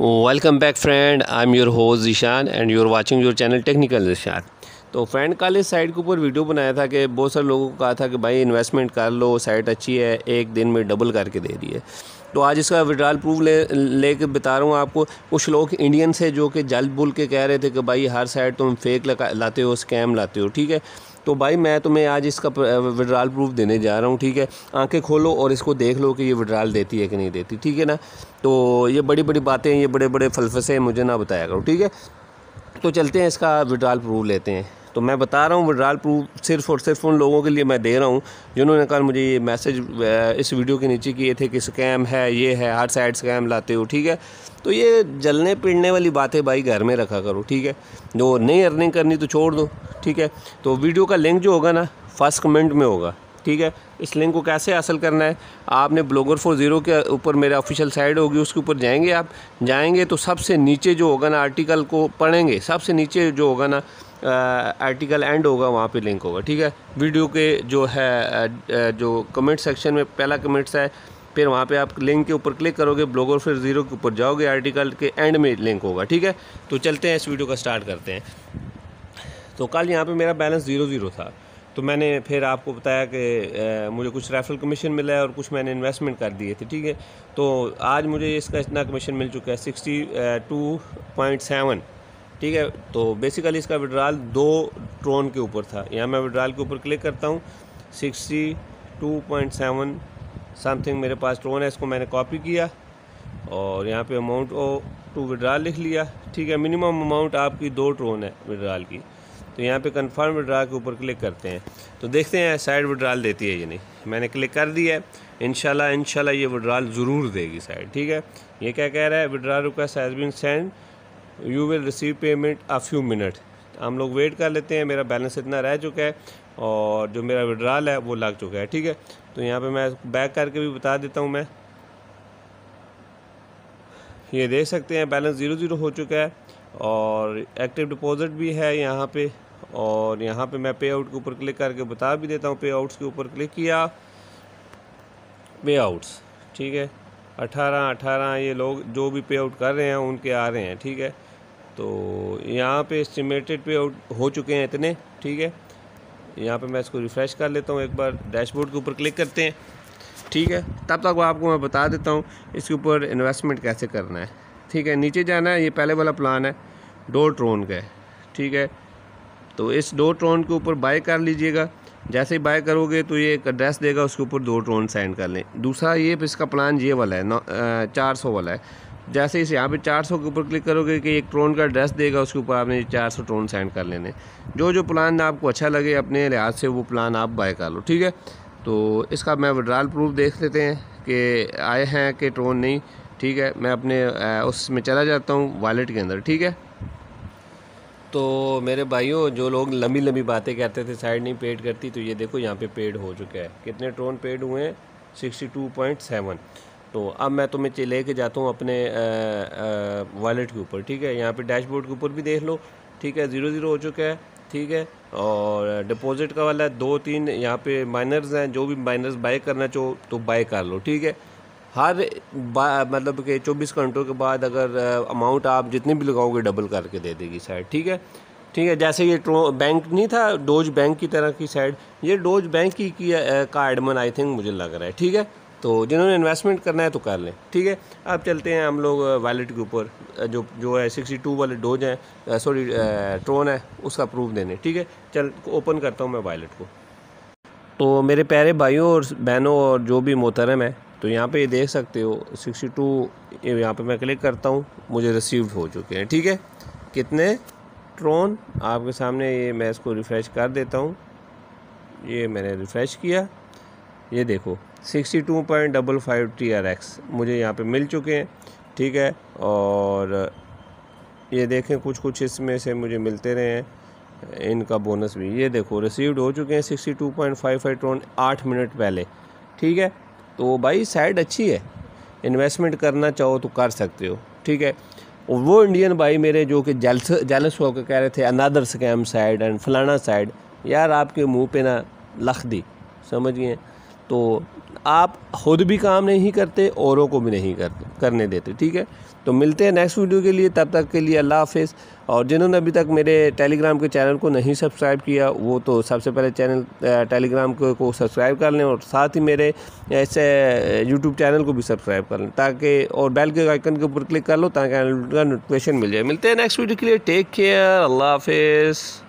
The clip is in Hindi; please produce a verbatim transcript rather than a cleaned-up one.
Welcome back friend, I am your host Zeeshan and you are watching your channel technical Zeeshan. तो फ्रेंड, कल इस साइट के ऊपर वीडियो बनाया था कि बहुत सारे लोगों को कहा था कि भाई इन्वेस्टमेंट कर लो, साइट अच्छी है, एक दिन में डबल करके दे रही है। तो आज इसका विड्रॉल प्रूफ ले लेके बता रहा हूँ आपको। कुछ लोग इंडियन से जो कि जल्द बोल के कह रहे थे कि भाई हर साइट तुम फेक लाते हो, स्कैम लाते हो, ठीक है। तो भाई मैं तुम्हें आज इसका विड्रॉल प्रूफ देने जा रहा हूँ, ठीक है। आंखें खोलो और इसको देख लो कि ये विड्रॉल देती है कि नहीं देती, ठीक है ना। तो ये बड़ी बड़ी बातें, ये बड़े बड़े फलसफे मुझे ना बताया करो, ठीक है। तो चलते हैं, इसका विड्रॉल प्रूफ लेते हैं। तो मैं बता रहा हूँ विड्रॉल प्रूफ सिर्फ और सिर्फ उन लोगों के लिए मैं दे रहा हूँ जिन्होंने कल मुझे ये मैसेज इस वीडियो के नीचे किए थे कि स्कैम है, ये है, हर साइड स्कैम लाते हो, ठीक है। तो ये जलने पिड़ने वाली बातें भाई घर में रखा करो, ठीक है। जो नहीं अर्निंग करनी तो छोड़ दो, ठीक है। तो वीडियो का लिंक जो होगा ना फर्स्ट कमेंट में होगा, ठीक है। इस लिंक को कैसे हासिल करना है, आपने ब्लॉगर फॉर ज़ीरो के ऊपर मेरा ऑफिशियल साइट होगी, उसके ऊपर जाएंगे। आप जाएंगे तो सबसे नीचे जो होगा ना आर्टिकल को पढ़ेंगे, सबसे नीचे जो होगा ना आर्टिकल एंड होगा, वहाँ पे लिंक होगा, ठीक है। वीडियो के जो है जो कमेंट सेक्शन में पहला कमेंट्स है, फिर वहाँ पे आप लिंक के ऊपर क्लिक करोगे, ब्लॉगर फॉर ज़ीरो के ऊपर जाओगे, आर्टिकल के एंड में लिंक होगा, ठीक है। तो चलते हैं इस वीडियो का स्टार्ट करते हैं। तो कल यहाँ पे मेरा बैलेंस ज़ीरो ज़ीरो था, तो मैंने फिर आपको बताया कि मुझे कुछ रेफरल कमीशन मिला है और कुछ मैंने इन्वेस्टमेंट कर दिए थे, ठीक है। तो आज मुझे इसका इतना कमीशन मिल चुका है सिक्सटी टू पॉइंट सेवन, ठीक है। तो बेसिकली इसका विड्रॉल दो ट्रोन के ऊपर था। यहाँ मैं विड्रॉल के ऊपर क्लिक करता हूँ, sixty two point seven something मेरे पास ट्रोन है। इसको मैंने कॉपी किया और यहाँ पे अमाउंट ओ टू विड्रॉल लिख लिया, ठीक है। मिनिमम अमाउंट आपकी दो ट्रोन है विड्रॉल की। तो यहाँ पे कंफर्म विड्रॉल के ऊपर क्लिक करते हैं, तो देखते हैं साइड विड्रॉल देती है या नहीं। मैंने क्लिक कर दिया है, इंशाल्लाह इंशाल्लाह ये विड्रॉल ज़रूर देगी साइड, ठीक है। ये क्या कह रहा है, withdrawal request has been send, you will receive payment a few minute. हम लोग वेट कर लेते हैं। मेरा बैलेंस इतना रह चुका है और जो मेरा विड्रॉल है वो लग चुका है, ठीक है। तो यहाँ पे मैं बैक करके भी बता देता हूँ। मैं ये देख सकते हैं बैलेंस ज़ीरो ज़ीरो हो चुका है और एक्टिव डिपॉजिट भी है यहाँ पे। और यहाँ पे मैं पे आउट के ऊपर क्लिक करके बता भी देता हूँ। पे आउट्स के ऊपर क्लिक किया, पे आउट्स, ठीक है। अठारह अठारह ये लोग जो भी पे आउट कर रहे हैं उनके आ रहे हैं, ठीक है। तो यहाँ पे एस्टिमेटेड पे आउट हो चुके हैं इतने, ठीक है। यहाँ पे मैं इसको रिफ़्रेश कर लेता हूँ एक बार, डैशबोर्ड के ऊपर क्लिक करते हैं, ठीक है। तब तक आपको मैं बता देता हूँ इसके ऊपर इन्वेस्टमेंट कैसे करना है, ठीक है। नीचे जाना है, ये पहले वाला प्लान है, दो ट्रोन का है, ठीक है। तो इस दो ट्रोन के ऊपर बाय कर लीजिएगा। जैसे ही बाय करोगे तो ये एक एड्रेस देगा, उसके ऊपर दो ट्रोन सेंड कर लें। दूसरा ये इसका प्लान ये वाला है, नौ चार सौ वाला है। जैसे इस यहाँ पे चार सौ के ऊपर क्लिक करोगे कि एक ट्रोन का एड्रेस देगा, उसके ऊपर आपने चार सौ ट्रोन सेंड कर लेने। जो जो प्लान आपको अच्छा लगे अपने लिहाज से वो प्लान आप बाय कर लो, ठीक है। तो इसका मैं विड्रॉल प्रूफ देख लेते हैं कि आए हैं कि ट्रोन नहीं, ठीक है। मैं अपने उसमें चला जाता हूँ वॉलेट के अंदर, ठीक है। तो मेरे भाइयों, जो लोग लंबी लंबी बातें कहते थे साइड नहीं पेड करती, तो ये देखो यहाँ पे पेड हो चुका है। कितने ट्रोन पेड हुए हैं, सिक्सटी टू पॉइंट सेवन। तो अब मैं तुम्हें ले के जाता हूँ अपने वॉलेट के ऊपर, ठीक है। यहाँ पे डैशबोर्ड के ऊपर भी देख लो, ठीक है। ज़ीरो ज़ीरो हो चुका है, ठीक है। और डिपॉजिट का वाला दो तीन यहाँ पे माइनर्स हैं, जो भी माइनर्स बाय करना चाहो तो बाय कर लो, ठीक है। हर मतलब कि चौबीस घंटों के बाद अगर अमाउंट आप जितने भी लगाओगे डबल करके दे देगी साइड, ठीक है ठीक है। जैसे ये ट्रो बैंक नहीं था, डोज बैंक की तरह की साइड, ये डोज बैंक की, की आ, का एडमन आई थिंक मुझे लग रहा है, ठीक है। तो जिन्होंने इन्वेस्टमेंट करना है तो कर लें, ठीक है। अब चलते हैं हम लोग वॉलेट के ऊपर, जो जो है सिक्सटी टू वाले डोज हैं, सॉरी ट्रोन है, उसका प्रूफ देने, ठीक है। चल ओपन करता हूँ मैं वॉलेट को। तो मेरे प्यारे भाइयों और बहनों और जो भी मोहतरम है, तो यहाँ पे ये देख सकते हो सिक्सटी टू, यहाँ पे मैं क्लिक करता हूँ, मुझे रिसीव हो चुके हैं, ठीक है। कितने ट्रोन आपके सामने, ये मैं इसको रिफ़्रेश कर देता हूँ। ये मैंने रिफ़्रेश किया, ये देखो sixty two point double five T R X मुझे यहाँ पे मिल चुके हैं, ठीक है। और ये देखें कुछ कुछ इसमें से मुझे मिलते रहे हैं, इनका बोनस भी। ये देखो रिसीव्ड हो चुके हैं sixty two point five five Tron आठ मिनट पहले, ठीक है। तो भाई साइड अच्छी है, इन्वेस्टमेंट करना चाहो तो कर सकते हो, ठीक है। और वो इंडियन भाई मेरे जो कि जेलस जेलस होकर कह रहे थे अनादर स्कैम साइड एंड फलाना साइड, यार आपके मुंह पे ना लख दी, समझ गए। तो आप खुद भी काम नहीं करते, औरों को भी नहीं करते करने देते। ठीक है, तो मिलते हैं नेक्स्ट वीडियो के लिए, तब तक के लिए अल्लाह हाफिज़। और जिन्होंने अभी तक मेरे टेलीग्राम के चैनल को नहीं सब्सक्राइब किया वो तो सबसे पहले चैनल टेलीग्राम को, को सब्सक्राइब कर लें और साथ ही मेरे ऐसे यूट्यूब चैनल को भी सब्सक्राइब कर लें, ताकि और बेल के आइकन के ऊपर क्लिक कर लो ताकि नोटिफिकेशन मिल जाए। मिलते हैं नेक्स्ट वीडियो के लिए, टेक केयर, अल्लाह हाफिज़।